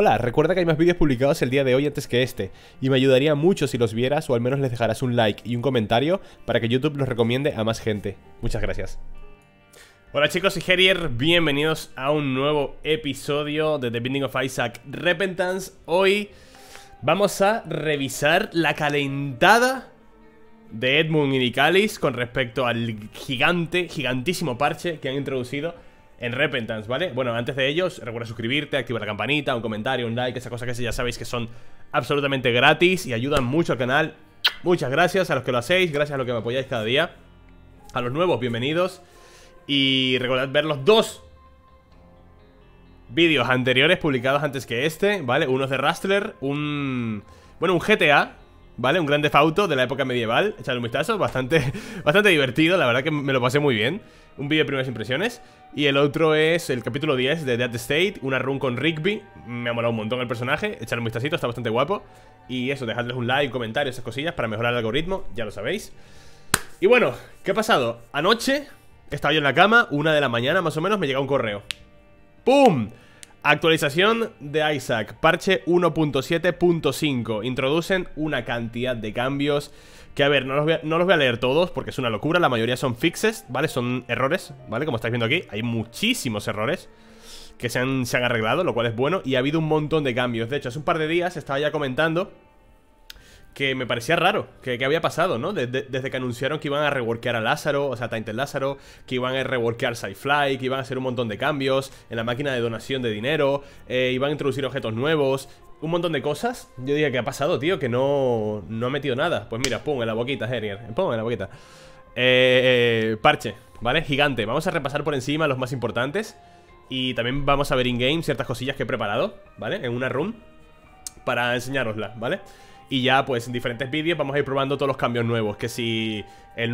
Hola, recuerda que hay más vídeos publicados el día de hoy antes que este, y me ayudaría mucho si los vieras o al menos les dejarás un like y un comentario para que YouTube los recomiende a más gente. Muchas gracias. Hola chicos, soy Herier, bienvenidos a un nuevo episodio de The Binding of Isaac Repentance. Hoy vamos a revisar la calentada de Edmund y Nicalis con respecto al gigantísimo parche que han introducido en Repentance, ¿vale? Bueno, antes de ellos, recuerda suscribirte, activar la campanita, un comentario, un like, esas cosas que ya sabéis que son absolutamente gratis y ayudan mucho al canal. Muchas gracias a los que lo hacéis, gracias a los que me apoyáis cada día. A los nuevos, bienvenidos. Y recordad ver los dos vídeos anteriores publicados antes que este, ¿vale? Uno es de Rustler, un GTA, ¿vale? Un Grand Theft Auto de la época medieval. Echadle un vistazo, bastante divertido, la verdad que me lo pasé muy bien. Un vídeo de primeras impresiones. Y el otro es el capítulo 10 de Dead State, una run con Rigby. Me ha molado un montón el personaje, echadle un vistacito, está bastante guapo. Y eso, dejadles un like, un comentario, esas cosillas para mejorar el algoritmo, ya lo sabéis. Y bueno, ¿qué ha pasado? Anoche estaba yo en la cama, 1 de la mañana más o menos, me llega un correo. ¡Pum! Actualización de Isaac, parche 1.7.5. Introducen una cantidad de cambios que, a ver, no los voy a leer todos porque es una locura. La mayoría son fixes, ¿vale? Son errores, ¿vale? Como estáis viendo aquí, hay muchísimos errores que se han arreglado, lo cual es bueno. Y ha habido un montón de cambios. De hecho, hace un par de días estaba ya comentando que me parecía raro, que había pasado, ¿no? Desde que anunciaron que iban a reworkear a Lázaro, o sea, Tainted Lázaro, que iban a reworkear Sci-Fly, que iban a hacer un montón de cambios en la máquina de donación de dinero, iban a introducir objetos nuevos, un montón de cosas. Yo dije, ¿qué ha pasado, tío? Que no ha metido nada. Pues mira, pum, en la boquita, Herier, pum, en la boquita. Parche, ¿vale? Gigante. Vamos a repasar por encima los más importantes y también vamos a ver in-game ciertas cosillas que he preparado, ¿vale? En una room para enseñárosla, ¿vale? Y ya, pues, en diferentes vídeos vamos a ir probando todos los cambios nuevos. Que si la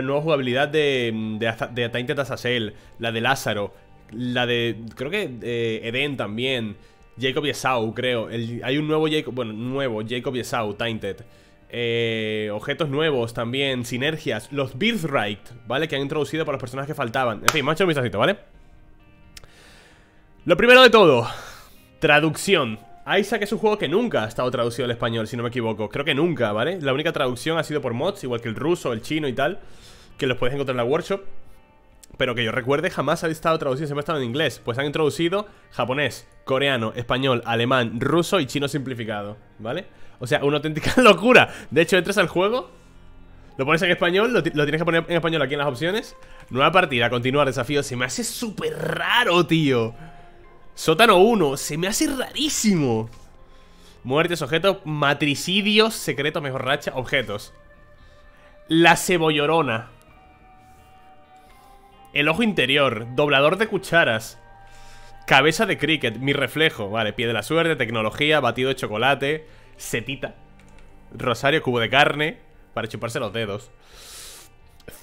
nueva jugabilidad de Tainted Azazel, la de Lázaro, la de, creo que Eden también, Jacob y Esau, creo. Hay un nuevo Jacob, bueno, nuevo Jacob y Esau, Tainted. Objetos nuevos también, sinergias, los Birthright, ¿vale? Que han introducido para los personajes que faltaban. En fin, me ha hecho un vistacito, ¿vale? Lo primero de todo, traducción. Isaac es un juego que nunca ha estado traducido al español, si no me equivoco. Creo que nunca, ¿vale? La única traducción ha sido por mods, igual que el ruso, el chino y tal, que los puedes encontrar en la workshop. Pero que yo recuerde, jamás ha estado traducido, siempre ha estado en inglés. Pues han introducido japonés, coreano, español, alemán, ruso y chino simplificado, ¿vale? O sea, una auténtica locura. De hecho, entras al juego, lo pones en español, lo tienes que poner en español aquí en las opciones. Nueva partida, continuar, desafío. Se me hace súper raro, tío. Sótano 1, se me hace rarísimo. Muertes, objetos, matricidios, secretos, mejor racha, objetos. La cebollorona. El ojo interior, doblador de cucharas. Cabeza de cricket, mi reflejo. Vale, pie de la suerte, tecnología, batido de chocolate, setita. Rosario, cubo de carne, para chuparse los dedos.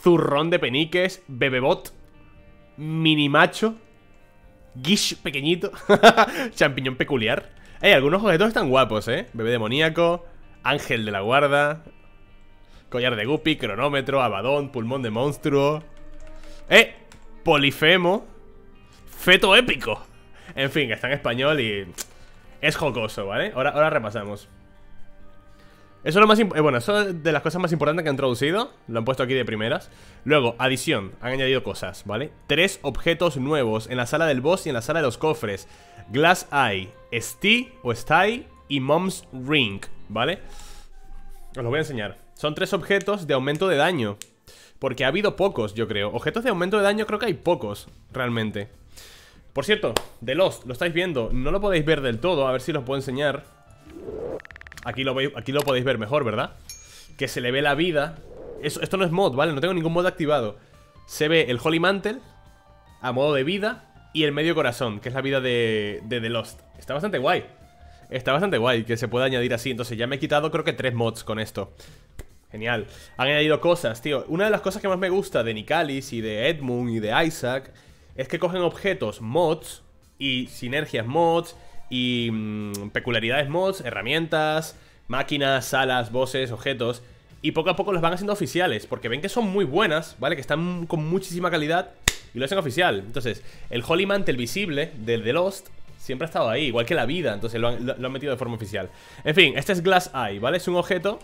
Zurrón de peniques, bebebot. Minimacho. Guish pequeñito. Champiñón peculiar. Algunos objetos están guapos, Bebé demoníaco, ángel de la guarda, collar de guppy, cronómetro, abadón, pulmón de monstruo. Polifemo, feto épico. En fin, está en español y es jocoso, ¿vale? Ahora repasamos. Eso es lo más eso de las cosas más importantes que han traducido. Lo han puesto aquí de primeras. Luego, adición, han añadido cosas, ¿vale? 3 objetos nuevos en la sala del boss y en la sala de los cofres. Glass Eye, Sty y Mom's Ring, ¿vale? Os lo voy a enseñar. Son 3 objetos de aumento de daño, porque ha habido pocos, yo creo. Objetos de aumento de daño creo que hay pocos, realmente. Por cierto, The Lost, lo estáis viendo. No lo podéis ver del todo, a ver si los puedo enseñar. Aquí lo podéis ver mejor, ¿verdad? Que se le ve la vida. Esto no es mod, ¿vale? No tengo ningún mod activado. Se ve el Holy Mantle a modo de vida y el medio corazón, que es la vida de The Lost. Está bastante guay. Está bastante guay que se pueda añadir así. Entonces ya me he quitado creo que 3 mods con esto. Genial. Han añadido cosas, tío. Una de las cosas que más me gusta de Nicalis y de Edmund y de Isaac es que cogen objetos mods y sinergias mods y peculiaridades mods, herramientas, máquinas, salas, voces, objetos. Y poco a poco los van haciendo oficiales, porque ven que son muy buenas, ¿vale? Que están con muchísima calidad y lo hacen oficial. Entonces, el Holy Mantle visible del The Lost Siempre ha estado ahí, igual que la vida. Entonces lo han metido de forma oficial. En fin, este es Glass Eye, ¿vale? Es un objeto.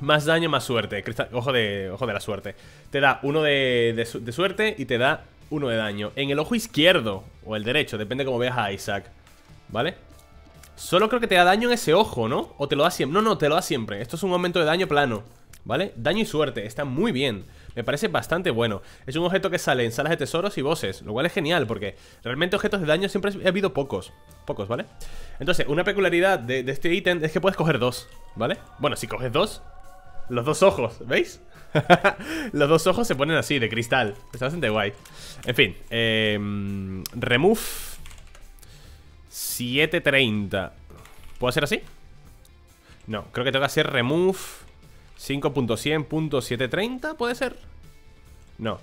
Más daño, más suerte. Ojo de la suerte. Te da uno de suerte y te da uno de daño. En el ojo izquierdo o el derecho, depende cómo veas a Isaac, ¿vale? Solo creo que te da daño en ese ojo, ¿no? O te lo da siempre. No, no, te lo da siempre. Esto es un aumento de daño plano, ¿vale? Daño y suerte, está muy bien. Me parece bastante bueno. Es un objeto que sale en salas de tesoros y bosses, lo cual es genial porque realmente objetos de daño siempre ha habido pocos, ¿vale? Entonces, una peculiaridad de este ítem es que puedes coger dos, ¿vale? Bueno, si coges dos, los dos ojos, ¿veis? Los dos ojos se ponen así, de cristal. Está bastante guay. En fin, remove 730. ¿Puedo hacer así? No, creo que tengo que hacer remove 5.100.730, ¿puede ser? No.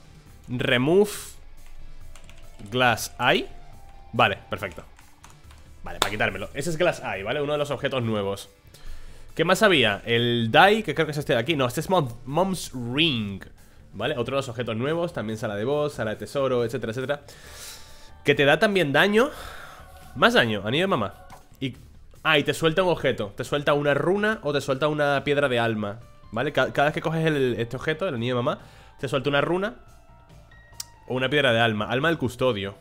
Remove Glass Eye. Vale, perfecto. Vale, para quitármelo. Ese es Glass Eye, ¿vale? Uno de los objetos nuevos. ¿Qué más había? El die, que creo que es este de aquí. No, este es Mom's Ring, ¿vale? Otro de los objetos nuevos, también sala de boss, sala de tesoro, etcétera, etcétera. Que te da también daño. Más daño, anillo de mamá. Y te suelta un objeto. Te suelta una runa o te suelta una piedra de alma, ¿vale? Cada vez que coges este objeto, el anillo de mamá, te suelta una runa o una piedra de alma. Alma del custodio.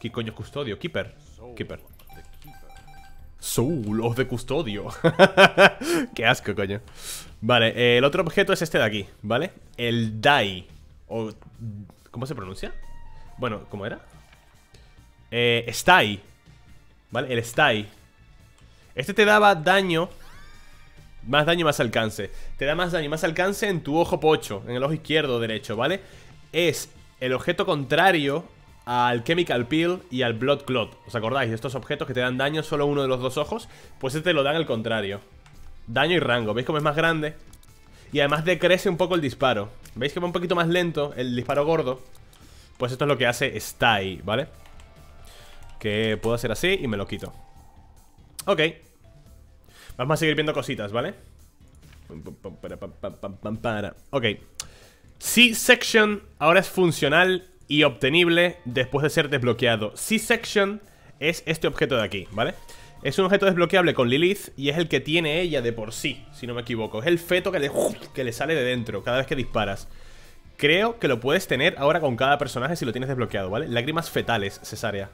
¿Qué coño es custodio? Keeper. Soul of the Custodio. Qué asco, coño. Vale, el otro objeto es este de aquí, ¿vale? El die o, ¿cómo se pronuncia? Bueno, ¿cómo era? Sty, ¿vale? El Sty. Este te daba daño. Más daño, más alcance. Te da más daño, más alcance en tu ojo pocho. En el ojo izquierdo o derecho, ¿vale? Es el objeto contrario al Chemical Peel y al Blood Clot. ¿Os acordáis de estos objetos que te dan daño solo uno de los dos ojos? Pues este te lo dan al contrario. Daño y rango, ¿veis cómo es más grande? Y además decrece un poco el disparo. ¿Veis que va un poquito más lento el disparo gordo? Pues esto es lo que hace Sty, ¿vale? Que puedo hacer así y me lo quito. Ok. Vamos a seguir viendo cositas, ¿vale? Ok. C-Section ahora es funcional y obtenible después de ser desbloqueado. C-Section es este objeto de aquí, ¿vale? Es un objeto desbloqueable con Lilith y es el que tiene ella de por sí, si no me equivoco. Es el feto que le sale de dentro cada vez que disparas. Creo que lo puedes tener ahora con cada personaje si lo tienes desbloqueado, ¿vale? Lágrimas fetales, cesárea.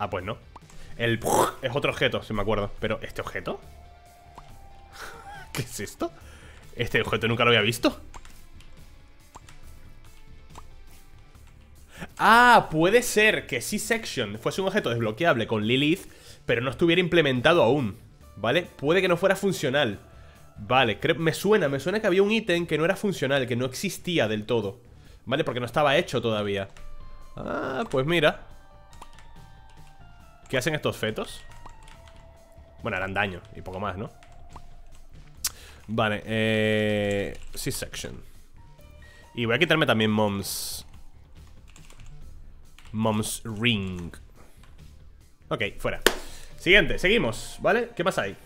Ah, pues no. El es otro objeto, si me acuerdo. Pero ¿este objeto? ¿Qué es esto? Este objeto nunca lo había visto. Ah, puede ser que C-Section fuese un objeto desbloqueable con Lilith, pero no estuviera implementado aún, ¿vale? Puede que no fuera funcional. Vale, me suena que había un ítem que no era funcional, que no existía del todo, ¿vale? Porque no estaba hecho todavía. Ah, pues mira. ¿Qué hacen estos fetos? Bueno, harán daño y poco más, ¿no? Vale, C-Section. Y voy a quitarme también Mom's Ring. Ok, fuera. Siguiente, seguimos, ¿vale? ¿Qué más hay?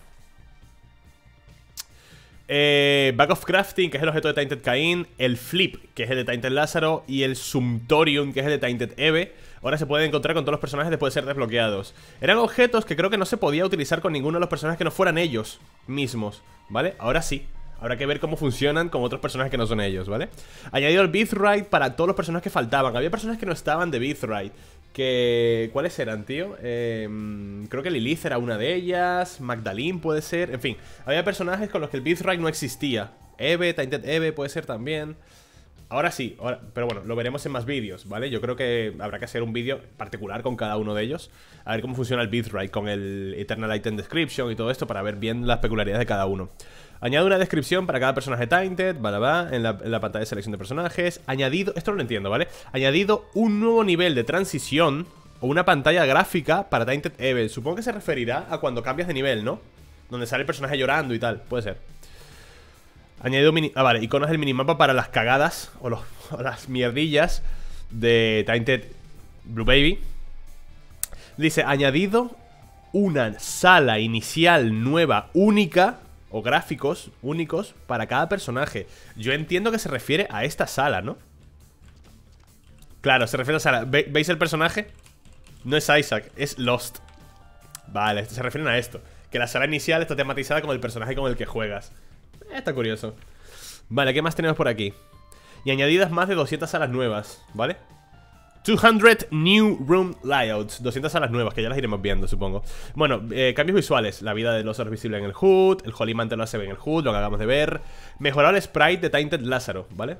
Bag of Crafting, que es el objeto de Tainted Cain. El Flip, que es el de Tainted Lázaro. Y el Sumptorium, que es el de Tainted Eve. Ahora se pueden encontrar con todos los personajes después de ser desbloqueados. Eran objetos que creo que no se podía utilizar con ninguno de los personajes que no fueran ellos mismos, ¿vale? Ahora sí. Habrá que ver cómo funcionan con otros personajes que no son ellos, ¿vale? Añadido el Birthright para todos los personajes que faltaban. Había personajes que no estaban de Birthright. Que... ¿cuáles eran, tío? Creo que Lilith era una de ellas. Magdalene puede ser. En fin, había personajes con los que el Birthright no existía. Eve, Tainted Eve puede ser también. Ahora sí, ahora, pero bueno, lo veremos en más vídeos, ¿vale? Yo creo que habrá que hacer un vídeo particular con cada uno de ellos. A ver cómo funciona el Birthright con el Eternal Item Description y todo esto para ver bien las peculiaridades de cada uno. Añado una descripción para cada personaje Tainted, bla, en la pantalla de selección de personajes. Añadido, esto no lo entiendo, ¿vale? Añadido un nuevo nivel de transición o una pantalla gráfica para Tainted Evil. Supongo que se referirá a cuando cambias de nivel, ¿no? Donde sale el personaje llorando y tal, puede ser. Añadido vale, iconos del minimapa para las cagadas o las mierdillas de Tainted Blue Baby. Dice, añadido una sala inicial nueva única o gráficos únicos para cada personaje. Yo entiendo que se refiere a esta sala, ¿no? Claro, se refiere a sala. ¿Veis el personaje? No es Isaac, es Lost. Vale, se refieren a esto. Que la sala inicial está tematizada con el personaje con el que juegas. Está curioso. Vale, ¿qué más tenemos por aquí? Y añadidas más de 200 salas nuevas, ¿vale? 200 new room layouts. 200 salas nuevas, que ya las iremos viendo, supongo. Bueno, cambios visuales. La vida de los oros visible en el HUD. El Holy Mantle lo hace en el HUD, lo que acabamos de ver. Mejorar el sprite de Tainted Lázaro, ¿vale?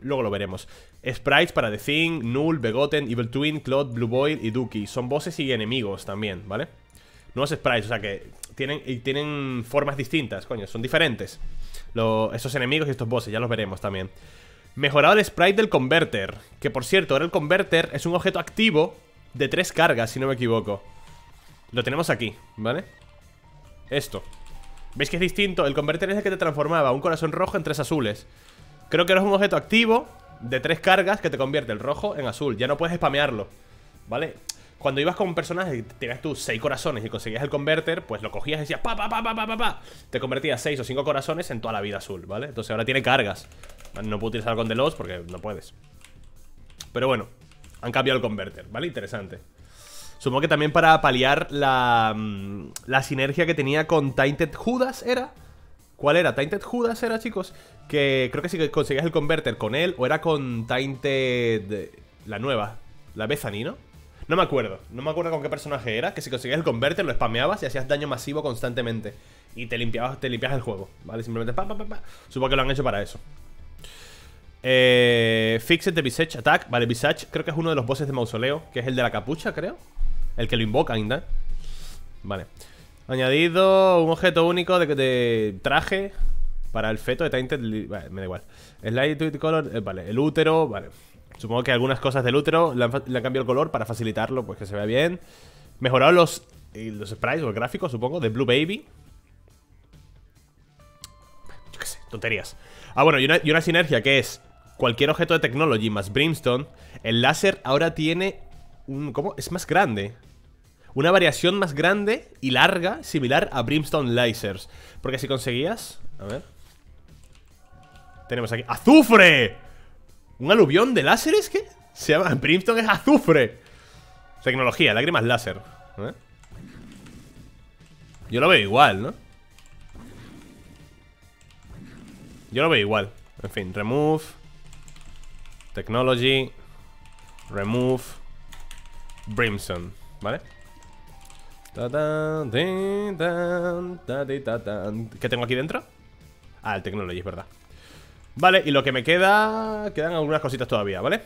Luego lo veremos. Sprites para The Thing, Null, Begotten, Evil Twin, Claude, Blue Boy y Dookie. Son bosses y enemigos también, ¿vale? Nuevos sprites, o sea que tienen formas distintas, coño, son diferentes esos enemigos y estos bosses, ya los veremos también. Mejorado el sprite del Converter, que por cierto, ahora el Converter es un objeto activo de 3 cargas, si no me equivoco. Lo tenemos aquí, ¿vale? Esto. ¿Veis que es distinto? El Converter es el que te transformaba un corazón rojo en 3 azules. Creo que ahora es un objeto activo de 3 cargas que te convierte el rojo en azul. Ya no puedes spamearlo, ¿vale? Cuando ibas con un personaje, tenías tú 6 corazones y conseguías el Converter, pues lo cogías y decías pa, pa, pa, pa, pa, pa. Te convertías 6 o 5 corazones en toda la vida azul, ¿vale? Entonces ahora tiene cargas. No puedo utilizar con The Lost porque no puedes. Pero bueno, han cambiado el Converter, ¿vale? Interesante. Supongo que también para paliar la sinergia que tenía con Tainted Judas, ¿era? ¿Cuál era? Tainted Judas era, chicos. Que creo que si conseguías el Converter con él, o era con Tainted... la nueva, la Bethany, ¿no? No me acuerdo, no me acuerdo con qué personaje era. Que si conseguías el Converter, lo spameabas y hacías daño masivo constantemente. Y te limpiabas el juego, ¿vale? Simplemente pa, pa, pa, pa. Supongo que lo han hecho para eso. Fixed de Visage Attack. Vale, Visage creo que es uno de los bosses de Mausoleo, que es el de la capucha, creo. El que lo invoca ainda. Vale. Añadido un objeto único de traje para el feto de Tainted... Vale, me da igual. Slide color... vale, el útero, vale. Supongo que algunas cosas del útero le han cambiado el color para facilitarlo, pues que se vea bien. Mejorado los sprites o el gráfico, supongo, de Blue Baby. Yo qué sé, tonterías. Ah, bueno, y una sinergia que es... Cualquier objeto de Technology más Brimstone, el láser ahora tiene un... ¿Cómo? Es más grande. Una variación más grande y larga, similar a Brimstone Lasers. Porque si conseguías... A ver... Tenemos aquí... ¡Azufre! ¿Un aluvión de láseres? ¿Qué? Se llama... Brimstone es azufre. Tecnología, lágrimas láser. A ver. Yo lo veo igual, ¿no? Yo lo veo igual. En fin, remove... Technology, remove, Brimstone, ¿vale? ¿Qué tengo aquí dentro? Ah, el Technology, es verdad. Vale, y lo que me queda... Quedan algunas cositas todavía, ¿vale?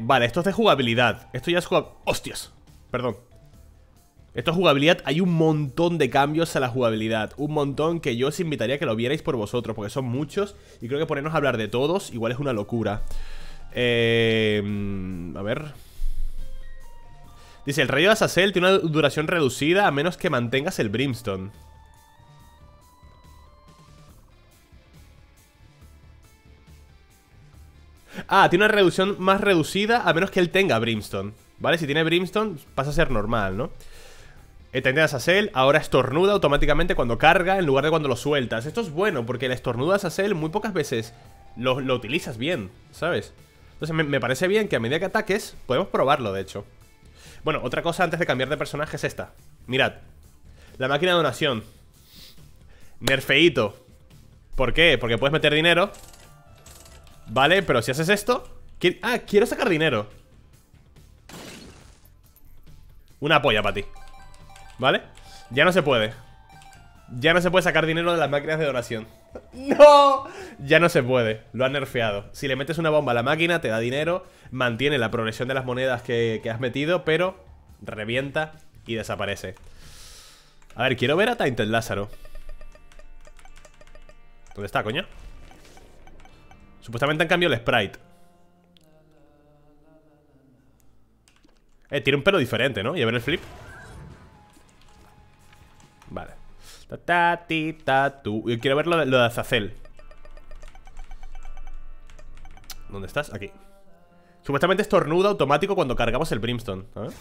Vale, esto es de jugabilidad. Esto ya es jugabilidad... ¡Hostias! Perdón. Esto es jugabilidad, hay un montón de cambios a la jugabilidad. Un montón que yo os invitaría a que lo vierais por vosotros, porque son muchos. Y creo que ponernos a hablar de todos igual es una locura. A ver. Dice, el rayo de Azazel tiene una duración reducida a menos que mantengas el Brimstone. Ah, tiene una reducción más reducida a menos que él tenga Brimstone, ¿vale? Si tiene Brimstone pasa a ser normal, ¿no? Tainted Azazel ahora estornuda automáticamente cuando carga en lugar de cuando lo sueltas. Esto es bueno porque la estornuda Azazel muy pocas veces lo utilizas bien, ¿sabes? Entonces me parece bien que a medida que ataques podemos probarlo, de hecho. Bueno, otra cosa antes de cambiar de personaje es esta. Mirad, la máquina de donación. Nerfeíto. ¿Por qué? Porque puedes meter dinero, ¿vale? Pero si haces esto... Ah, quiero sacar dinero. Una polla para ti, ¿vale? Ya no se puede. Ya no se puede sacar dinero de las máquinas de donación. ¡No! Ya no se puede. Lo han nerfeado. Si le metes una bomba a la máquina, te da dinero. Mantiene la progresión de las monedas que has metido, pero revienta y desaparece. A ver, quiero ver a Tainted Lázaro. ¿Dónde está, coño? Supuestamente han cambiado el sprite. Tiene un pelo diferente, ¿no? Y a ver el flip. Vale. Yo quiero ver lo de Azazel. ¿Dónde estás? Aquí. Supuestamente estornuda automático cuando cargamos el Brimstone. A ver.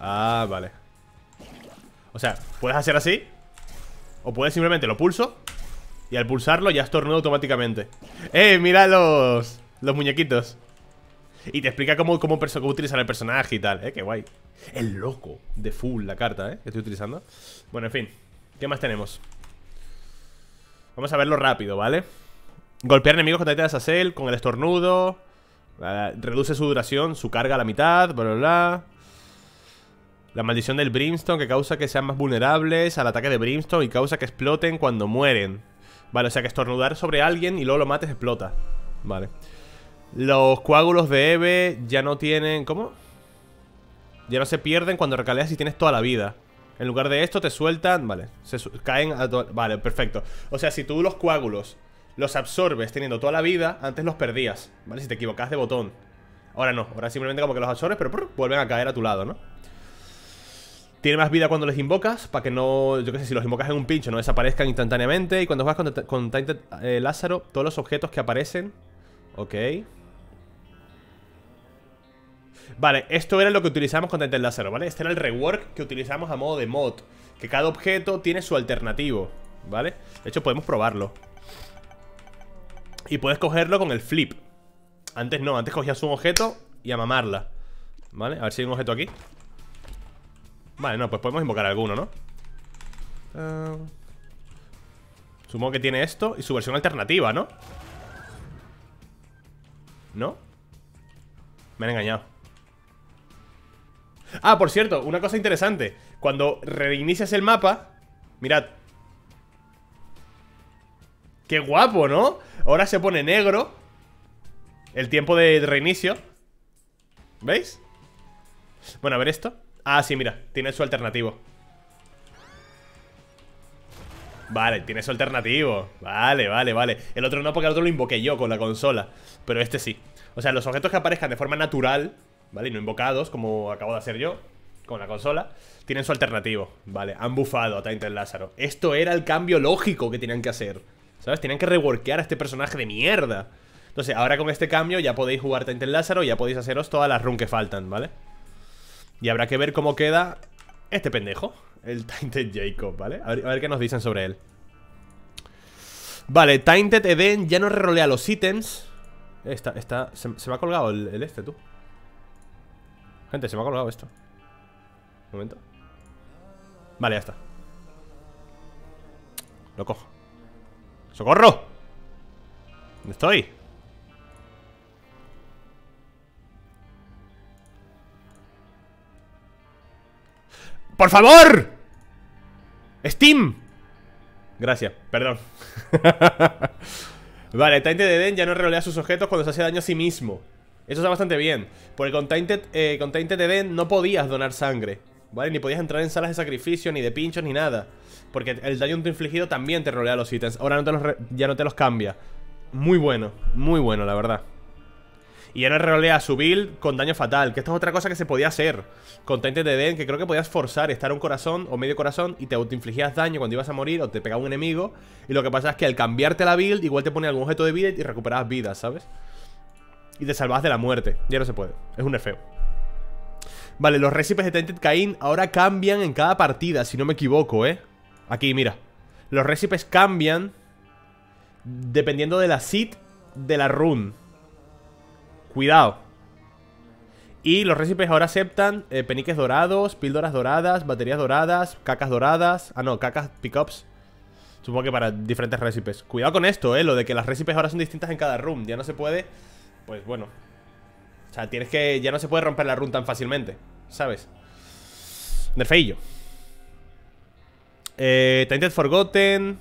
Ah, vale. O sea, puedes hacer así, o puedes simplemente lo pulso y al pulsarlo ya estornuda automáticamente. ¡Eh, mira los muñequitos! Y te explica cómo utilizar el personaje y tal, qué guay. Es loco de full la carta, que estoy utilizando. Bueno, en fin, ¿qué más tenemos? Vamos a verlo rápido, ¿vale? Golpear enemigos con Tainted Azazel, con el estornudo. Reduce su duración, su carga a la mitad, bla, bla, bla. La maldición del Brimstone, que causa que sean más vulnerables al ataque de Brimstone y causa que exploten cuando mueren. Vale, o sea que estornudar sobre alguien y luego lo mates explota. Vale. Los coágulos de Eve ya no tienen... ¿Cómo? Ya no se pierden cuando recaleas y tienes toda la vida. En lugar de esto te sueltan... Vale, caen a... Vale, perfecto. O sea, si tú los coágulos los absorbes teniendo toda la vida, antes los perdías, ¿vale? Si te equivocas de botón. Ahora no, ahora simplemente como que los absorbes, pero vuelven a caer a tu lado, ¿no? Tiene más vida cuando les invocas, para que no... Yo qué sé, si los invocas en un pincho no desaparezcan instantáneamente. Y cuando juegas con Tainted Lázaro, todos los objetos que aparecen... Ok. Vale, esto era lo que utilizamos con Tainted Lázaro, ¿vale? Este era el rework que utilizamos a modo de mod, que cada objeto tiene su alternativo, ¿vale? De hecho, podemos probarlo. Y puedes cogerlo con el flip. Antes no, antes cogías un objeto y a mamarla, ¿vale? A ver si hay un objeto aquí. Vale, no, pues podemos invocar alguno, ¿no? Supongo que tiene esto y su versión alternativa, ¿no? ¿No? Me han engañado. Ah, por cierto, una cosa interesante. Cuando reinicias el mapa, mirad. Qué guapo, ¿no? Ahora se pone negro el tiempo de reinicio. ¿Veis? Bueno, a ver esto. Ah, sí, mira, tiene su alternativo. Vale, tiene su alternativo. Vale, vale, vale. El otro no, porque el otro lo invoqué yo con la consola. Pero este sí. O sea, los objetos que aparezcan de forma natural, ¿vale? Y no invocados, como acabo de hacer yo con la consola, tienen su alternativo. Vale, han bufado a Tainted Lázaro. Esto era el cambio lógico que tenían que hacer, ¿sabes? Tenían que reworkear a este personaje de mierda. Entonces, ahora con este cambio ya podéis jugar Tainted Lázaro y ya podéis haceros todas las runs que faltan, ¿vale? Y habrá que ver cómo queda este pendejo, el Tainted Jacob, ¿vale? A ver qué nos dicen sobre él. Vale, Tainted Eden ya no rerolea los ítems. Se me ha colgado el este, tú. Gente, se me ha colgado esto. Un momento. Vale, ya está. Lo cojo. ¡Socorro! ¿Dónde estoy? ¡Por favor! ¡Steam! Gracias, perdón. Vale, Tainted Eden ya no relea sus objetos cuando se hace daño a sí mismo. Eso está bastante bien, porque con Tainted Eden no podías donar sangre, ¿vale? Ni podías entrar en salas de sacrificio, ni de pinchos, ni nada. Porque el daño infligido también te rolea los ítems. Ahora ya no te los cambia. Muy bueno, la verdad. Y ya no rolea su build con daño fatal, que esta es otra cosa que se podía hacer con Tainted Eden, que creo que podías forzar estar un corazón o medio corazón y te autoinfligías daño cuando ibas a morir o te pegaba un enemigo. Y lo que pasa es que al cambiarte la build igual te ponía algún objeto de vida y recuperabas vida, ¿sabes? Y te salvabas de la muerte. Ya no se puede, es un nerfeo. Vale, los récipes de Tainted Caín ahora cambian en cada partida, si no me equivoco, Aquí, mira. Los récipes cambian dependiendo de la seed de la run. Cuidado. Y los récipes ahora aceptan peniques dorados, píldoras doradas, baterías doradas, cacas doradas. Ah, no, cacas pickups. Supongo que para diferentes récipes. Cuidado con esto, lo de que las récipes ahora son distintas en cada run. Ya no se puede. Pues bueno. O sea, tienes que... Ya no se puede romper la run tan fácilmente, ¿sabes? Nerfeillo. Tainted Forgotten.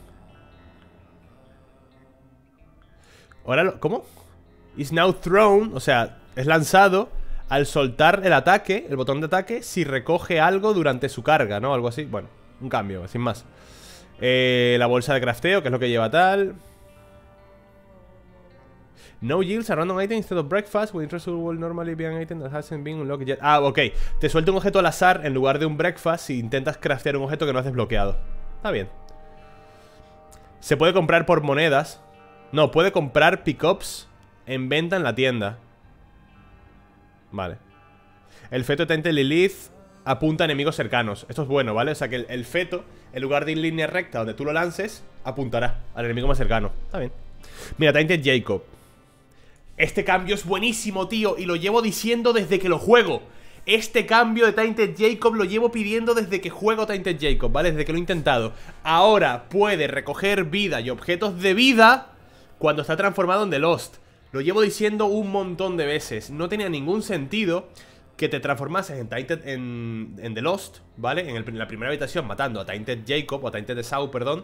Ahora lo... ¿Cómo? Is now thrown, o sea, es lanzado al soltar el ataque, el botón de ataque, si recoge algo durante su carga, ¿no? Algo así, bueno, un cambio, sin más. La bolsa de crafteo, que es lo que lleva tal. No yields a random item instead of breakfast. When interest will normally be an item that hasn't been unlocked yet. Ah, ok, te suelta un objeto al azar en lugar de un breakfast si intentas craftear un objeto que no has desbloqueado. Está bien. Se puede comprar por monedas. No, puede comprar pickups en venta en la tienda. Vale. El feto de Tainted Lilith apunta a enemigos cercanos. Esto es bueno, ¿vale? O sea que el feto, en lugar de ir en línea recta donde tú lo lances, apuntará al enemigo más cercano. Está bien. Mira, Tainted Jacob. Este cambio es buenísimo, tío, y lo llevo diciendo desde que lo juego. Este cambio de Tainted Jacob lo llevo pidiendo desde que juego Tainted Jacob, ¿vale? Desde que lo he intentado. Ahora puede recoger vida y objetos de vida cuando está transformado en The Lost. Lo llevo diciendo un montón de veces. No tenía ningún sentido que te transformases en The Lost, ¿vale? En la primera habitación matando a Tainted Jacob, o a Tainted Esau, perdón.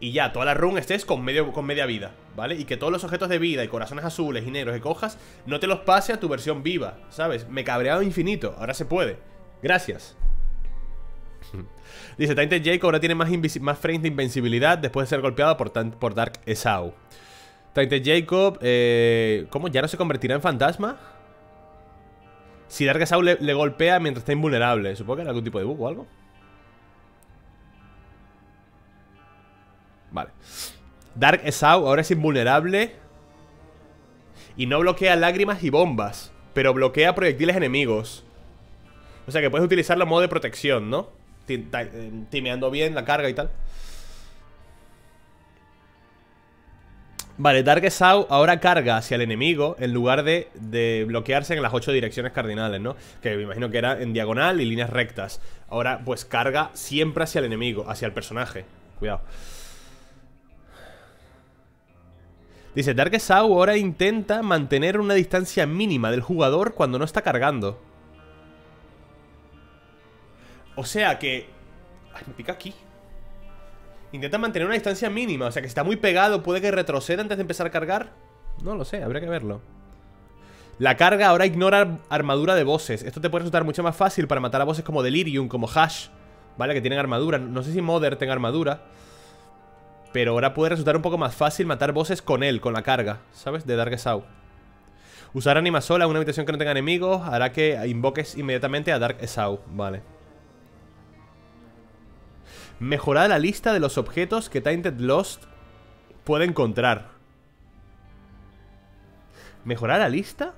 Y ya, toda la run estés con media vida, ¿vale? Y que todos los objetos de vida y corazones azules y negros que cojas no te los pase a tu versión viva, ¿sabes? Me cabreaba infinito, ahora se puede. Gracias. Dice, Tainted Jacob ahora tiene más frames de invencibilidad después de ser golpeado por Dark Esau. Tainted Jacob, ¿cómo? ¿Ya no se convertirá en fantasma? Si Dark Esau le golpea mientras está invulnerable. Supongo que era algún tipo de bug o algo. Vale. Dark Esau ahora es invulnerable y no bloquea lágrimas y bombas, pero bloquea proyectiles enemigos. O sea que puedes utilizarlo en modo de protección, ¿no? Timeando bien la carga y tal. Vale, Dark Esau ahora carga hacia el enemigo en lugar de bloquearse en las 8 direcciones cardinales, ¿no? Que me imagino que era en diagonal y líneas rectas. Ahora pues carga siempre hacia el enemigo, hacia el personaje. Cuidado. Dice, Dark Esau ahora intenta mantener una distancia mínima del jugador cuando no está cargando. O sea que... Ay, me pica aquí. Intenta mantener una distancia mínima. O sea que si está muy pegado puede que retroceda antes de empezar a cargar. No lo sé, habría que verlo. La carga ahora ignora armadura de bosses. Esto te puede resultar mucho más fácil para matar a bosses como Delirium, como Hash, ¿vale? Que tienen armadura. No sé si Mother tenga armadura, pero ahora puede resultar un poco más fácil matar bosses con él, con la carga, ¿sabes? De Dark Esau. Usar anima sola en una habitación que no tenga enemigos hará que invoques inmediatamente a Dark Esau, vale. Mejorar la lista de los objetos que Tainted Lost puede encontrar. ¿Mejorar la lista?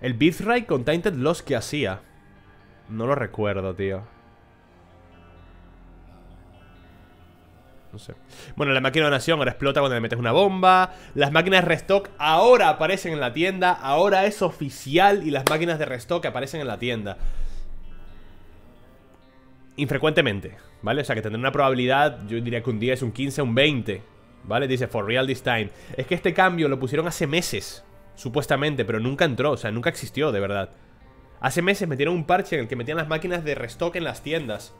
El Birthright con Tainted Lost que hacía. No lo recuerdo, tío. No sé. Bueno, la máquina de donación ahora explota cuando le metes una bomba. Las máquinas de restock ahora aparecen en la tienda. Ahora es oficial y las máquinas de restock aparecen en la tienda. Infrecuentemente, ¿vale? O sea que tendrá una probabilidad, yo diría que un 10, un 15, un 20, ¿vale? Dice, for real this time. Es que este cambio lo pusieron hace meses, supuestamente, pero nunca entró, o sea, nunca existió, de verdad. Hace meses metieron un parche en el que metían las máquinas de restock en las tiendas.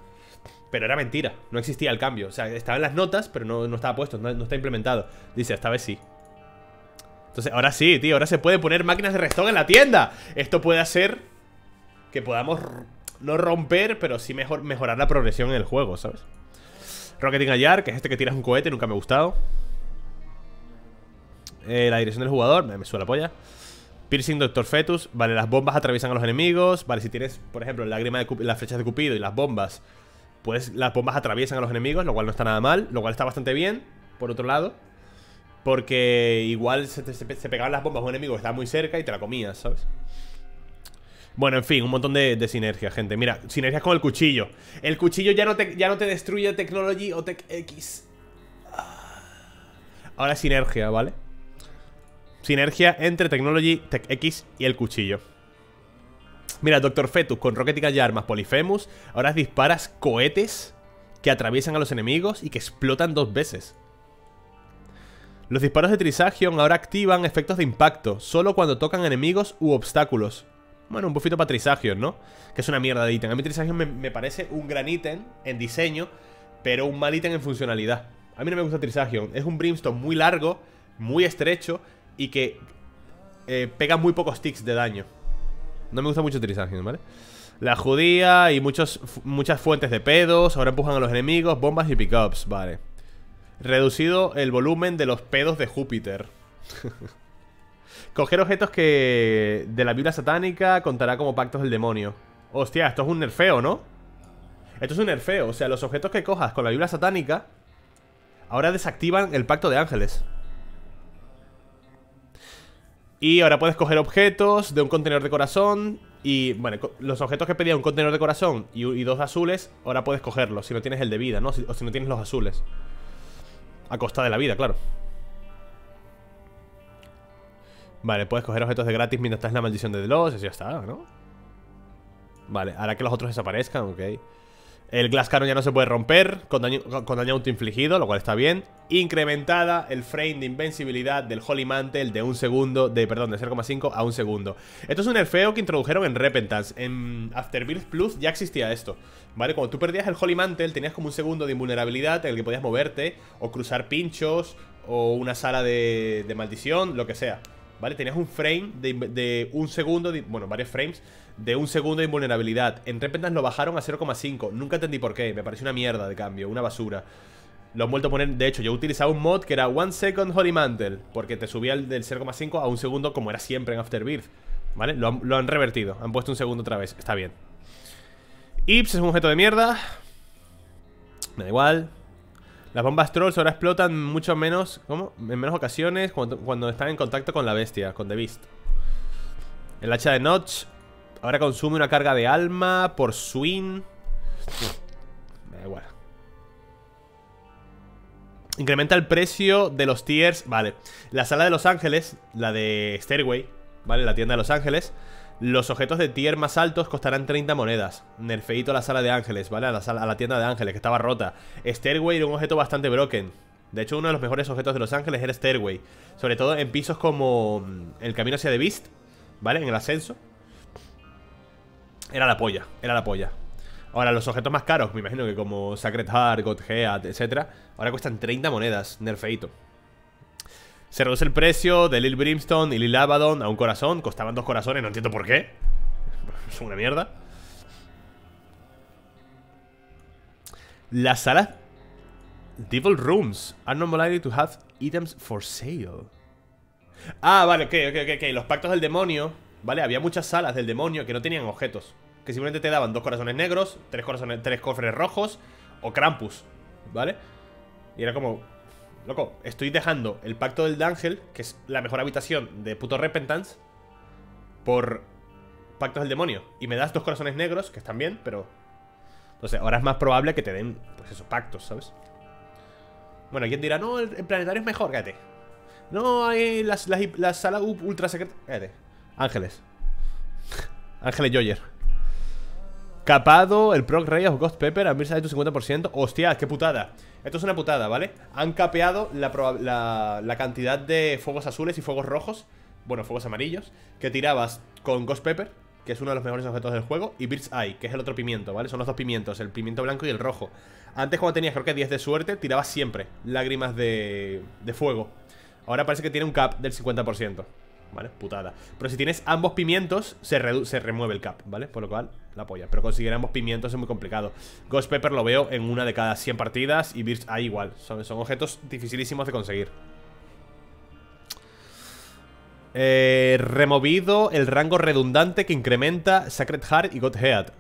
Pero era mentira, no existía el cambio. O sea, estaba en las notas, pero no estaba puesto, no está implementado. Dice, esta vez sí. Entonces, ahora sí, tío, ahora se puede poner máquinas de restock en la tienda. Esto puede hacer que podamos, no romper, pero sí mejorar la progresión en el juego, ¿sabes? Rocketing Ayar, que es este que tiras un cohete, nunca me ha gustado. La dirección del jugador, me suena la polla. Piercing Doctor Fetus, vale, las bombas atraviesan a los enemigos. Vale, si tienes, por ejemplo, las flechas de Cupido y las bombas, pues las bombas atraviesan a los enemigos, lo cual no está nada mal, lo cual está bastante bien, por otro lado, porque igual se pegaban las bombas a un enemigo que estaba muy cerca y te la comías, ¿sabes? Bueno, en fin, un montón de sinergias, gente. Mira, sinergias con el cuchillo. El cuchillo ya no te destruye Technology o Tech X. Ahora sinergia, ¿vale? Sinergia entre Technology, Tech X y el cuchillo. Mira, Doctor Fetus con Rocketica y armas Polyphemus, ahora disparas cohetes que atraviesan a los enemigos y que explotan 2 veces. Los disparos de Trisagion ahora activan efectos de impacto solo cuando tocan enemigos u obstáculos. Bueno, un buffito para Trisagion, ¿no? Que es una mierda de ítem. A mí Trisagion me parece un gran ítem en diseño, pero un mal ítem en funcionalidad. A mí no me gusta Trisagion. Es un Brimstone muy largo, muy estrecho y que pega muy pocos ticks de daño. No me gusta mucho Trisagion, ¿vale? La judía y muchas fuentes de pedos ahora empujan a los enemigos, bombas y pickups, vale. Reducido el volumen de los pedos de Júpiter. Coger objetos que de la Biblia satánica contará como pactos del demonio. Hostia, esto es un nerfeo, ¿no? Esto es un nerfeo, o sea, los objetos que cojas con la Biblia satánica ahora desactivan el pacto de ángeles. Y ahora puedes coger objetos de un contenedor de corazón Y bueno, los objetos que pedía, un contenedor de corazón y dos azules, ahora puedes cogerlos si no tienes el de vida, ¿no? O si no tienes los azules. A costa de la vida, claro. Vale, puedes coger objetos de gratis mientras estás en la maldición de Delos. Eso ya está, ¿no? Vale, hará que los otros desaparezcan, ok. El Glass Cannon ya no se puede romper con daño autoinfligido, lo cual está bien. Incrementada el frame de invencibilidad del Holy Mantle de 0,5 a 1 segundo. Esto es un nerfeo que introdujeron en Repentance. En Afterbirth Plus ya existía esto, ¿vale? Cuando tú perdías el Holy Mantle tenías como 1 segundo de invulnerabilidad en el que podías moverte o cruzar pinchos o una sala de maldición, lo que sea, ¿vale? Tenías un frame de 1 segundo, bueno, varios frames de 1 segundo de invulnerabilidad. En Repentance lo bajaron a 0,5. Nunca entendí por qué, me pareció una mierda de cambio, una basura. Lo han vuelto a poner. De hecho, yo utilizaba un mod que era 1 Second Holy Mantle, porque te subía el del 0,5 a 1 segundo, como era siempre en Afterbirth, ¿vale? Lo han revertido, han puesto 1 segundo otra vez, está bien. Ips es un objeto de mierda, me da igual. Las bombas trolls ahora explotan mucho menos, ¿cómo? En menos ocasiones cuando están en contacto con la bestia, con The Beast. El hacha de Notch ahora consume una carga de alma por swing. Me da igual. Incrementa el precio de los tiers. Vale, la sala de Los Ángeles, la de Stairway, ¿vale? La tienda de Los Ángeles. Los objetos de tier más altos costarán 30 monedas. Nerfeito a la sala de ángeles, ¿vale? A la tienda de ángeles, que estaba rota. Stairway era un objeto bastante broken. De hecho, uno de los mejores objetos de Los Ángeles era Stairway. Sobre todo en pisos como el camino hacia The Beast, ¿vale? En el ascenso. Era la polla, era la polla. Ahora, los objetos más caros, me imagino que como Sacred Heart, Godhead, etc., ahora cuestan 30 monedas, nerfeito. Se reduce el precio de Lil Brimstone y Lil Abaddon a 1 corazón. Costaban 2 corazones, no entiendo por qué. Es una mierda. Las salas Devil Rooms are not likely to have items for sale. Ah, vale, ok. Los pactos del demonio, ¿vale? Había muchas salas del demonio que no tenían objetos, que simplemente te daban 2 corazones negros, 3 cofres rojos o Krampus, ¿vale? Y era como... Loco, estoy dejando el pacto del ángel, que es la mejor habitación de puto Repentance, por pactos del demonio. Y me das 2 corazones negros, que están bien, pero... Entonces, ahora es más probable que te den, pues esos pactos, ¿sabes? Bueno, alguien dirá, no, el planetario es mejor, cállate. No, hay la sala ultra secreta, cállate. Ángeles. Ángeles Joyer. Capado el proc Rey of Ghost Pepper a Mirza de tu 50%. Hostia, qué putada. Esto es una putada, ¿vale? Han capeado la cantidad de fuegos azules y fuegos rojos, bueno, fuegos amarillos, que tirabas con Ghost Pepper, que es uno de los mejores objetos del juego, y Bird's Eye, que es el otro pimiento, ¿vale? Son los 2 pimientos, el pimiento blanco y el rojo. Antes, cuando tenías creo que 10 de suerte, tirabas siempre lágrimas de fuego. Ahora parece que tiene un cap del 50%, ¿vale? Putada. Pero si tienes ambos pimientos, se remueve el cap, ¿vale? Por lo cual, la polla. Pero conseguir ambos pimientos es muy complicado. Ghost Pepper lo veo en 1 de cada 100 partidas. Y Birds ahí igual. Son objetos dificilísimos de conseguir. Removido el rango redundante que incrementa Sacred Heart y Godhead.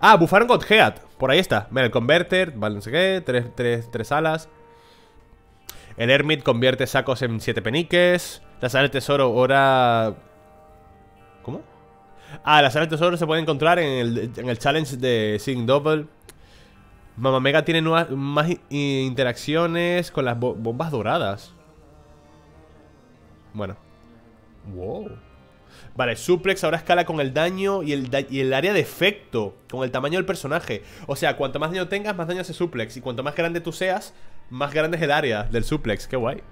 Ah, bufaron Godhead. Por ahí está. Mira, el Converter, vale, no sé qué. Tres alas. El Hermit convierte sacos en 7 peniques. La sala del tesoro ahora... ¿Cómo? Ah, la sala del tesoro se puede encontrar en el challenge de Sing Double. Mamá Mega tiene más interacciones con las bombas doradas. Bueno. Wow. Vale, Suplex ahora escala con el daño y el área de efecto, con el tamaño del personaje. O sea, cuanto más daño tengas, más daño hace Suplex. Y cuanto más grande tú seas, más grande es el área del Suplex. Qué guay.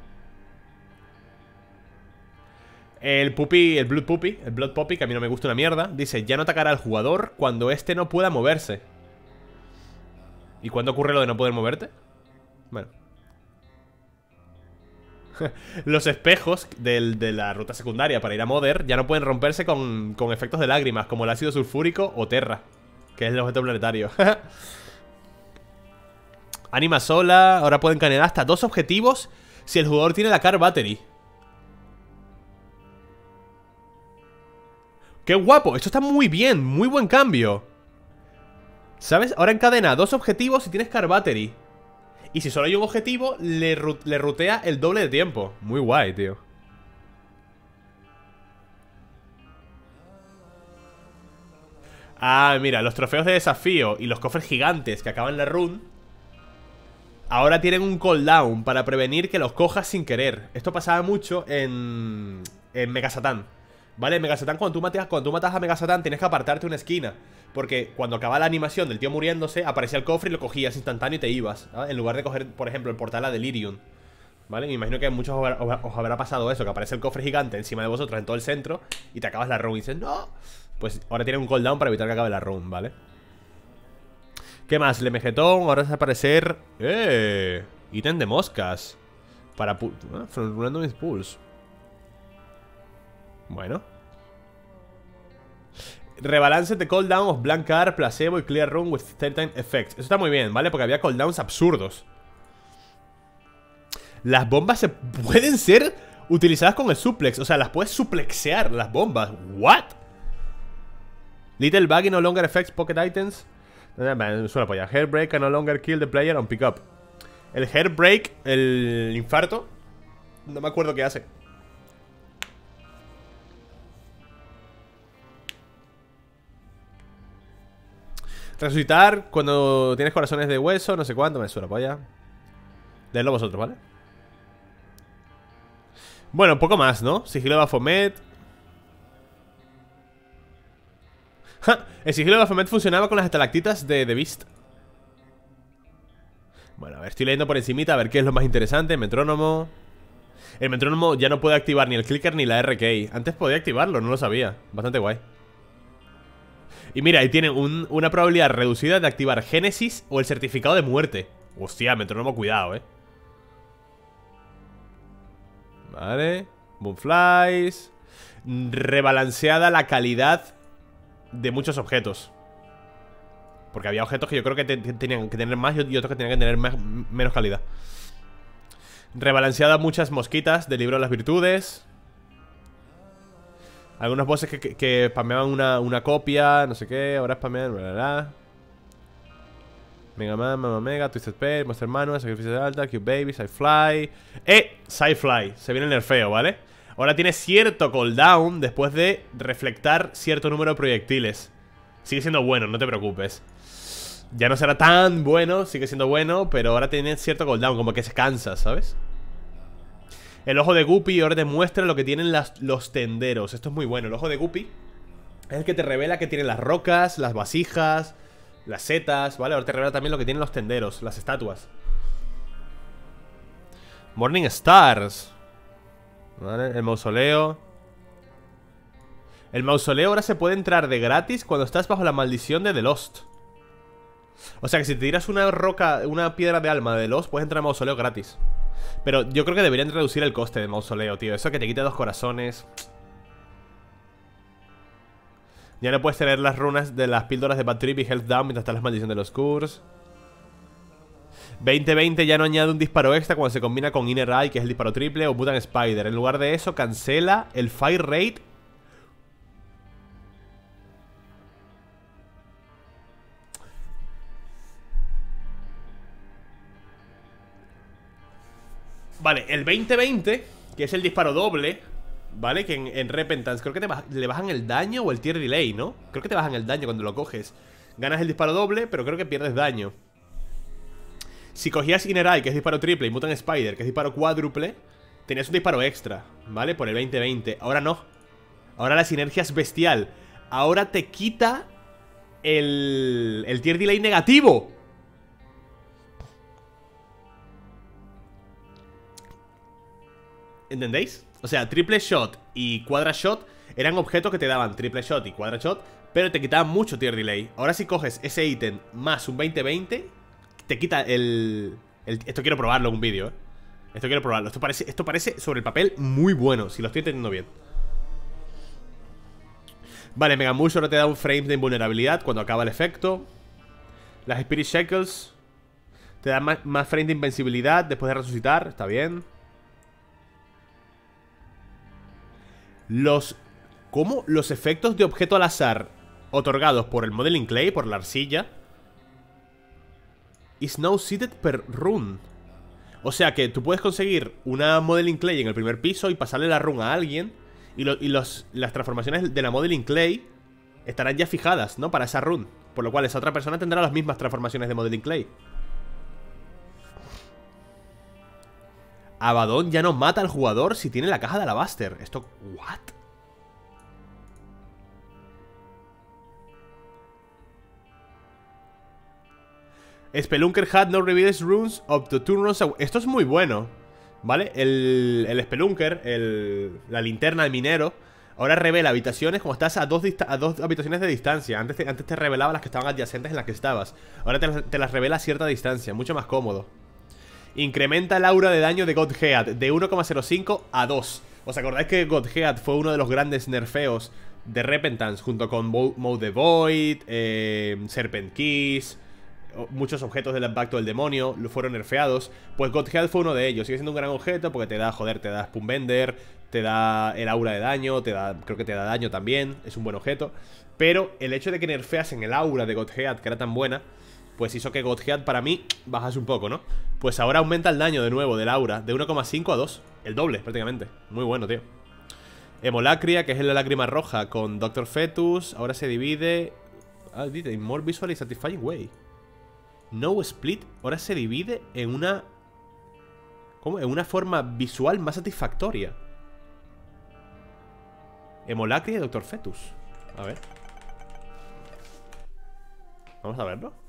El Blood Puppy, que a mí no me gusta una mierda. Dice, ya no atacará al jugador cuando este no pueda moverse. ¿Y cuándo ocurre lo de no poder moverte? Bueno. Los espejos de la ruta secundaria para ir a Mother ya no pueden romperse con efectos de lágrimas, como el ácido sulfúrico o Terra, que es el objeto planetario. Anima sola, ahora pueden canear hasta 2 objetivos si el jugador tiene la Car Battery. ¡Qué guapo! Esto está muy bien, muy buen cambio, ¿sabes? Ahora encadena 2 objetivos si tienes Car Battery. Y si solo hay un objetivo, le rutea el doble de tiempo. Muy guay, tío. Ah, mira, los trofeos de desafío y los cofres gigantes que acaban la run ahora tienen un cooldown para prevenir que los cojas sin querer. Esto pasaba mucho en Mega Satan, ¿vale? En Mega Satan, cuando tú matas a Mega Satan, tienes que apartarte una esquina, porque cuando acababa la animación del tío muriéndose, aparecía el cofre y lo cogías instantáneo y te ibas, ¿vale? En lugar de coger, por ejemplo, el portal a Delirium, ¿vale? Me imagino que a muchos os habrá pasado eso, que aparece el cofre gigante encima de vosotros en todo el centro y te acabas la run y dices ¡no! Pues ahora tiene un cooldown para evitar que acabe la run, ¿vale? ¿Qué más? Le mejetón, ahora va a aparecer... ¡eh! Ítem de moscas para... from random pulls. Bueno, rebalance de cooldowns, blancar, placebo y clear room with certain effects. Eso está muy bien, ¿vale? Porque había cooldowns absurdos. Las bombas se pueden ser utilizadas con el suplex. O sea, las puedes suplexear, las bombas. ¿What? Little buggy no longer affects pocket items. Suena polla. Hairbreak can no longer kill the player on pickup. El hairbreak, el infarto, no me acuerdo qué hace. Resucitar cuando tienes corazones de hueso, no sé cuánto, me suena polla. Leedlo vosotros, ¿vale? Bueno, un poco más, ¿no? Sigilo de Baphomet. ¡Ja! El sigilo de Baphomet funcionaba con las estalactitas de The Beast. Bueno, a ver, estoy leyendo por encimita a ver qué es lo más interesante. Metrónomo. El metrónomo ya no puede activar ni el clicker ni la RKI. Antes podía activarlo, no lo sabía. Bastante guay. Y mira, ahí tiene una probabilidad reducida de activar Génesis o el certificado de muerte. Hostia, metrónomo, cuidado, eh. Vale. Moonflies. Rebalanceada la calidad de muchos objetos, porque había objetos que yo creo que tenían que tener más y otros que tenían que tener menos calidad. Rebalanceada muchas mosquitas del libro de las virtudes. Algunos bosses que spameaban una copia, no sé qué, ahora spamean, bla, bla, bla. Mega Man, Mama Mega, Twisted Pair, Monster Manual, Sacrificio de Alta, Cute Baby, Sci-Fly. Sci-Fly, se viene el nerfeo, ¿vale? Ahora tiene cierto cooldown después de reflectar cierto número de proyectiles. Sigue siendo bueno, no te preocupes. Ya no será tan bueno, sigue siendo bueno, pero ahora tiene cierto cooldown, como que se cansa, ¿sabes? El ojo de Guppy ahora te muestra lo que tienen los tenderos. Esto es muy bueno. El ojo de Guppy es el que te revela que tienen las rocas, las vasijas, las setas, ¿vale? Ahora te revela también lo que tienen los tenderos, las estatuas. Morning Stars, ¿vale? El mausoleo. El mausoleo ahora se puede entrar de gratis cuando estás bajo la maldición de The Lost. O sea que si te tiras una piedra de alma de The Lost, puedes entrar al mausoleo gratis. Pero yo creo que deberían reducir el coste del mausoleo, tío. Eso que te quita 2 corazones. Ya no puedes tener las runas de las píldoras de Bad Trip y Health Down mientras está la maldición de los Curse. 2020 ya no añade un disparo extra cuando se combina con Inner Eye, que es el disparo triple, o Mutant Spider. En lugar de eso, cancela el Fire Rate. Vale, el 2020, que es el disparo doble, ¿vale? Que en Repentance creo que le bajan el daño o el tier delay, ¿no? Creo que te bajan el daño cuando lo coges. Ganas el disparo doble, pero creo que pierdes daño. Si cogías Inner Eye, que es disparo triple, y Mutant Spider, que es disparo cuádruple, tenías un disparo extra, ¿vale? Por el 2020. Ahora no. Ahora la sinergia es bestial. Ahora te quita el tier delay negativo. ¿Entendéis? O sea, triple shot y quadra shot eran objetos que te daban triple shot y quadra shot, pero te quitaban mucho tier delay. Ahora si coges ese ítem más un 20-20, te quita esto quiero probarlo en un vídeo, ¿eh? Esto quiero probarlo. Esto parece sobre el papel muy bueno, si lo estoy entendiendo bien. Vale, Mega Mush ahora te da un frame de invulnerabilidad cuando acaba el efecto. Las Spirit Shackles te dan más frame de invencibilidad después de resucitar, está bien. Los efectos de objeto al azar otorgados por el Modeling Clay, por la arcilla, is now seated per run. O sea que tú puedes conseguir una Modeling Clay en el primer piso y pasarle la run a alguien, y las transformaciones de la Modeling Clay estarán ya fijadas, ¿no? Para esa run. Por lo cual esa otra persona tendrá las mismas transformaciones de Modeling Clay. Abaddon ya no mata al jugador si tiene la caja de Alabaster. Esto... ¿What? Spelunker had no reveals runes up to two runes. Esto es muy bueno, ¿vale? El Spelunker, la linterna, el minero, ahora revela habitaciones como estás a dos habitaciones de distancia. Antes te revelaba las que estaban adyacentes en las que estabas. Ahora te las revela a cierta distancia. Mucho más cómodo. Incrementa el aura de daño de Godhead de 1,05 a 2. ¿Os acordáis que Godhead fue uno de los grandes nerfeos de Repentance? Junto con Mow the Void, Serpent Keys... Muchos objetos del pacto del demonio fueron nerfeados. Pues Godhead fue uno de ellos. Sigue siendo un gran objeto porque te da, joder, te da Spoonbender, te da el aura de daño, te da, creo que te da daño también. Es un buen objeto. Pero el hecho de que nerfeasen el aura de Godhead, que era tan buena, pues hizo que Godhead para mí bajase un poco, ¿no? Pues ahora aumenta el daño de nuevo del aura de 1,5 a 2. El doble prácticamente. Muy bueno, tío. Hemolacria, que es la lágrima roja con Doctor Fetus. Ahora se divide. Ah, dice, in more visually satisfying way. No split, ahora se divide en una... ¿Cómo? En una forma visual más satisfactoria. Hemolacria y Doctor Fetus. A ver. Vamos a verlo.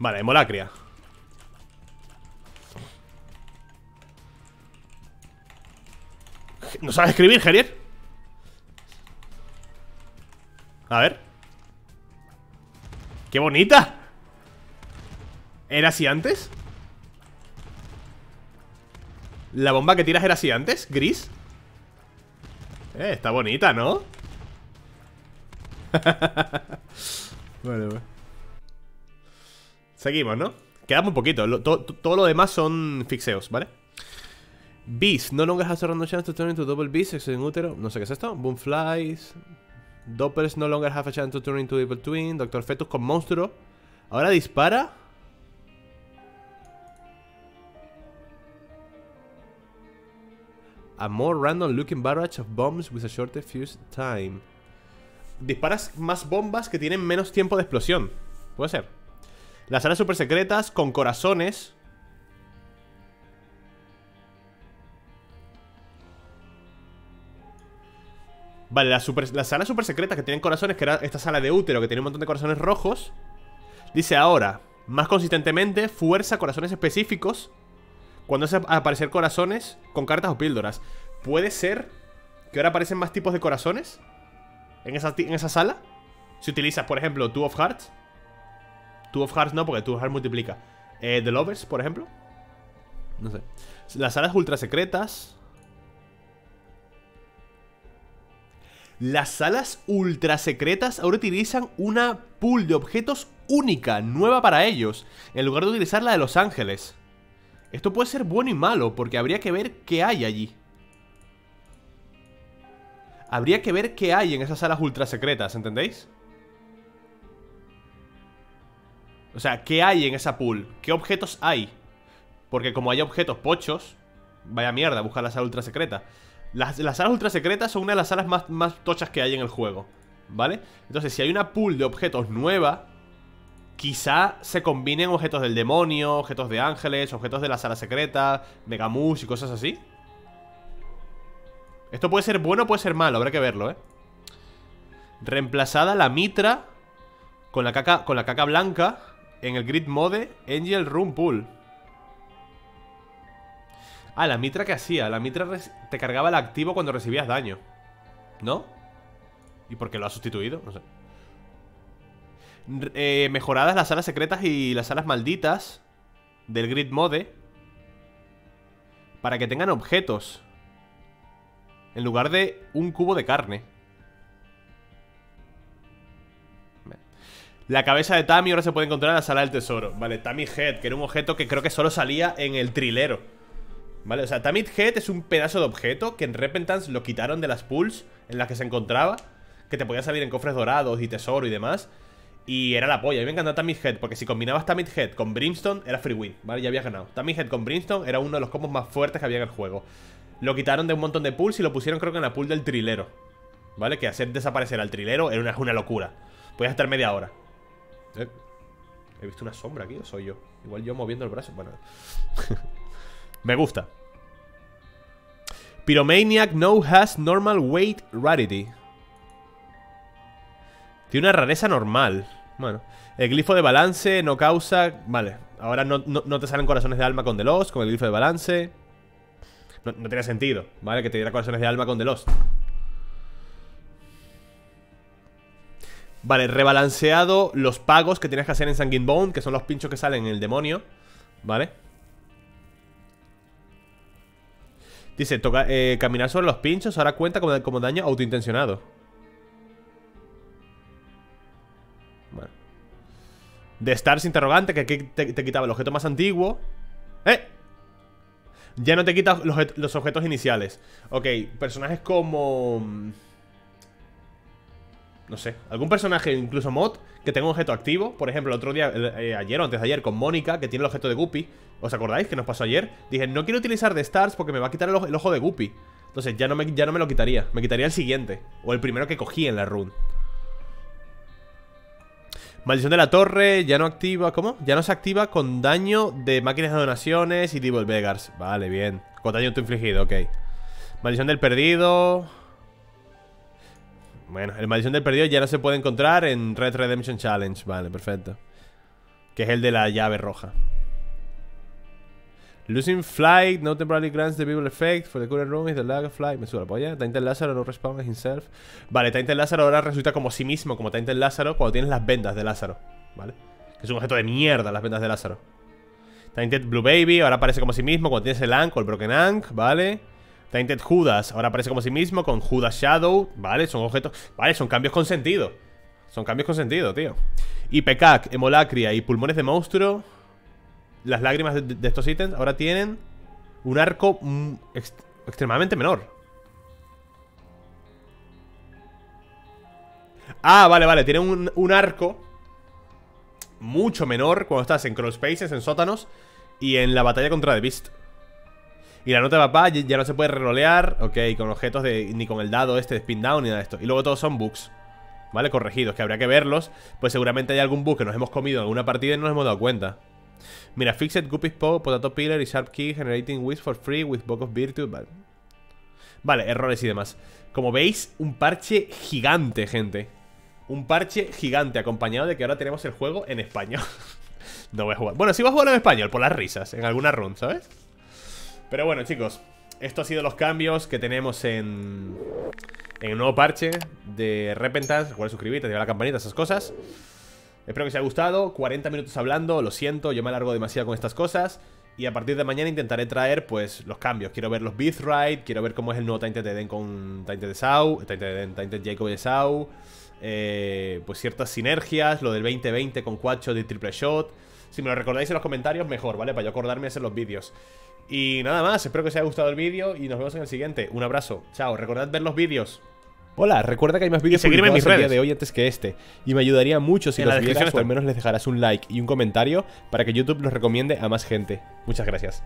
Vale, Hemolacria. ¿No sabes escribir, Gerier? A ver. ¡Qué bonita! ¿Era así antes? ¿La bomba que tiras era así antes? ¿Gris? Está bonita, ¿no? Vale, vale. Seguimos, ¿no? Queda muy poquito. Todo lo demás son fixeos, ¿vale? Beast. No longer has a random chance to turn into double beast, except in útero. No sé qué es esto. Boomflies. Doppels no longer have a chance to turn into evil twin. Doctor Fetus con monstruo. Ahora dispara. A more random looking barrage of bombs with a shorter fuse time. Disparas más bombas que tienen menos tiempo de explosión. Puede ser. Las salas super secretas con corazones. Vale, las salas super secretas que tienen corazones, que era esta sala de útero que tiene un montón de corazones rojos. Dice ahora, más consistentemente, fuerza corazones específicos cuando hacen aparecer corazones con cartas o píldoras. ¿Puede ser que ahora aparecen más tipos de corazones en esa sala? Si utilizas, por ejemplo, Two of Hearts. Two of Hearts no, porque Two of Hearts multiplica. The Lovers, por ejemplo. No sé. Las salas ultra secretas. Las salas ultra secretas ahora utilizan una pool de objetos única, nueva para ellos, en lugar de utilizar la de Los Ángeles. Esto puede ser bueno y malo, porque habría que ver qué hay allí. Habría que ver qué hay en esas salas ultra secretas, ¿entendéis? O sea, ¿qué hay en esa pool? ¿Qué objetos hay? Porque como hay objetos pochos, vaya mierda, busca la sala ultra secreta. Las salas ultra secretas son una de las salas más tochas que hay en el juego, ¿vale? Entonces, si hay una pool de objetos nueva, quizá se combinen objetos del demonio, objetos de ángeles, objetos de la sala secreta, megamus y cosas así. Esto puede ser bueno o puede ser malo, habrá que verlo, ¿eh? Reemplazada la mitra con la caca blanca. En el grid mode, Angel Room Pool. Ah, la mitra que hacía. La mitra te cargaba el activo cuando recibías daño, ¿no? ¿Y por qué lo ha sustituido? No sé. Mejoradas las salas secretas y las salas malditas del grid mode para que tengan objetos en lugar de un cubo de carne. La cabeza de Tammy ahora se puede encontrar en la sala del tesoro. Vale, Tammy Head, que era un objeto que creo que solo salía en el trilero. Vale, o sea, Tammy Head es un pedazo de objeto que en Repentance lo quitaron de las pools en las que se encontraba, que te podía salir en cofres dorados y tesoro y demás. Y era la polla. A mí me encantaba Tamid Head, porque si combinabas Tamid Head con Brimstone, era free win, ¿vale? Ya habías ganado. Tamid Head con Brimstone era uno de los combos más fuertes que había en el juego. Lo quitaron de un montón de pools y lo pusieron, creo que en la pool del trilero, ¿vale? Que hacer desaparecer al trilero era una locura. Podías estar media hora. He visto una sombra aquí, ¿o soy yo? Igual yo moviendo el brazo. Bueno. Me gusta. Pyromaniac no has normal weight rarity. Tiene una rareza normal. Bueno, el glifo de balance no causa... Vale, ahora no te salen corazones de alma con The Lost, con el glifo de balance. No tenía sentido, ¿vale? Que te diera corazones de alma con The Lost. Vale, rebalanceado los pagos que tienes que hacer en Sanguine Bone, que son los pinchos que salen en el demonio, ¿vale? Dice, toca, caminar sobre los pinchos ahora cuenta como daño autointencionado. Bueno. The Stars interrogante, que aquí te quitaba el objeto más antiguo. Ya no te quitas los objetos iniciales. Ok, personajes como... No sé, algún personaje, incluso mod, que tenga un objeto activo. Por ejemplo, el otro día, ayer o antes de ayer, con Mónica, que tiene el objeto de Guppy. ¿Os acordáis que nos pasó ayer? Dije, no quiero utilizar The Stars porque me va a quitar el ojo de Guppy. Entonces ya no me lo quitaría. Me quitaría el siguiente, o el primero que cogí en la run. Maldición de la torre, ya no activa... ¿Cómo? Ya no se activa con daño de máquinas de donaciones y Devil Vegars. Vale, bien. Con daño autoinfligido, ok. Maldición del perdido... Bueno, el maldición del perdido ya no se puede encontrar en Red Redemption Challenge. Vale, perfecto. Que es el de la llave roja. Losing flight, no temporarily grants the people effect for the current room is the lag of flight. Me suda la polla. Tainted Lázaro no respawns himself. Vale, Tainted Lázaro ahora resulta como sí mismo, como Tainted Lázaro, cuando tienes las vendas de Lázaro, ¿vale? Que es un objeto de mierda, las vendas de Lázaro. Tainted Blue Baby ahora aparece como sí mismo cuando tienes el Ankh o el Broken Ankh, ¿vale? Tainted Judas ahora aparece como sí mismo con Judas Shadow, ¿vale? Son objetos... Vale, son cambios con sentido. Son cambios con sentido, tío. Y Pecac, Hemolacria y Pulmones de Monstruo. Las lágrimas de estos ítems ahora tienen un arco extremadamente menor. Ah, vale, vale. Tienen un arco mucho menor cuando estás en crawl spaces, en sótanos y en la batalla contra The Beast. Y la nota de papá ya no se puede rerolear. Ok, con objetos de... Ni con el dado este de spin down ni nada de esto. Y luego todos son bugs, ¿vale? Corregidos, que habría que verlos. Pues seguramente hay algún bug que nos hemos comido en alguna partida y no nos hemos dado cuenta. Mira, Fixed, Guppy's Paw, Potato Pillar y Sharp Key Generating Wish for Free with Book of Virtue. Vale, errores y demás. Como veis, un parche gigante, gente. Un parche gigante, acompañado de que ahora tenemos el juego en español. No voy a jugar. Bueno, sí voy a jugar en español, por las risas, en alguna run, ¿sabes? Pero bueno, chicos, esto ha sido los cambios que tenemos en el nuevo parche de Repentance. Recuerda suscribirte, activar la campanita, esas cosas. Espero que os haya gustado. 40 minutos hablando, lo siento, yo me alargo demasiado con estas cosas. Y a partir de mañana intentaré traer, pues, los cambios. Quiero ver los Birthright, quiero ver cómo es el nuevo Tainted Eden con Tainted Esau, Tainted Jacob y Esau. Pues ciertas sinergias, lo del 2020 con Quacho de triple shot. Si me lo recordáis en los comentarios, mejor, ¿vale? Para yo acordarme de hacer los vídeos. Y nada más, espero que os haya gustado el vídeo y nos vemos en el siguiente. Un abrazo, chao, recordad ver los vídeos. Hola, recuerda que hay más vídeos publicados en mis redes el día de hoy antes que este. Y me ayudaría mucho si los vieras o al menos les dejarás un like y un comentario para que YouTube los recomiende a más gente. Muchas gracias.